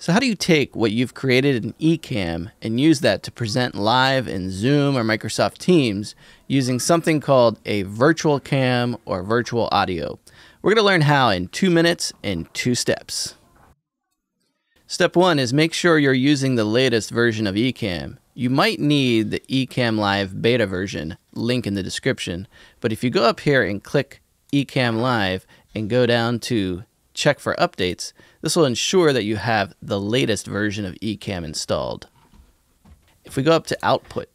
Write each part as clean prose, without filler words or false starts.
So how do you take what you've created in Ecamm and use that to present live in Zoom or Microsoft Teams using something called a virtual cam or virtual audio? We're going to learn how in 2 minutes and 2 steps. Step 1 is make sure you're using the latest version of Ecamm. You might need the Ecamm Live beta version, link in the description, but if you go up here and click Ecamm Live and go down to check for updates, this will ensure that you have the latest version of Ecamm installed. If we go up to Output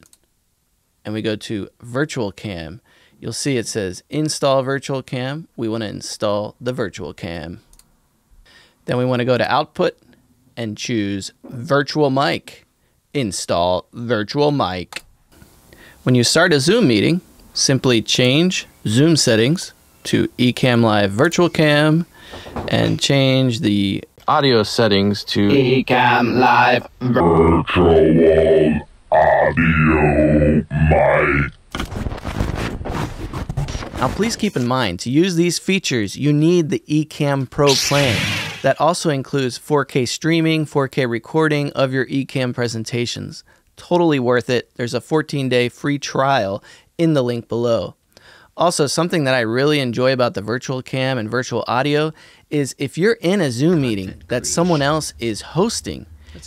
and we go to Virtual Cam, you'll see it says Install Virtual Cam. We want to install the Virtual Cam. Then we want to go to Output and choose Virtual Mic. Install Virtual Mic. When you start a Zoom meeting, simply change Zoom settings to Ecamm Live Virtual Cam and change the audio settings to Ecamm Live Virtual Audio Mic. Now please keep in mind, to use these features, you need the Ecamm Pro plan. That also includes 4K streaming, 4K recording of your Ecamm presentations. Totally worth it. There's a 14-day free trial in the link below. Also, something that I really enjoy about the virtual cam and virtual audio is if you're in a Zoom meeting that someone else is hosting,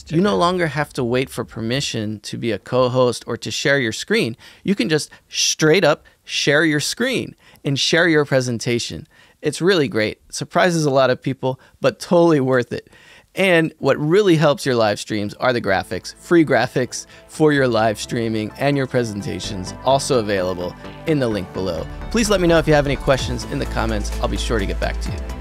you no longer have to wait for permission to be a co-host or to share your screen. You can just straight up share your screen and share your presentation. It's really great. Surprises a lot of people, but totally worth it. And what really helps your live streams are the graphics, free graphics for your live streaming and your presentations, also available in the link below. Please let me know if you have any questions in the comments. I'll be sure to get back to you.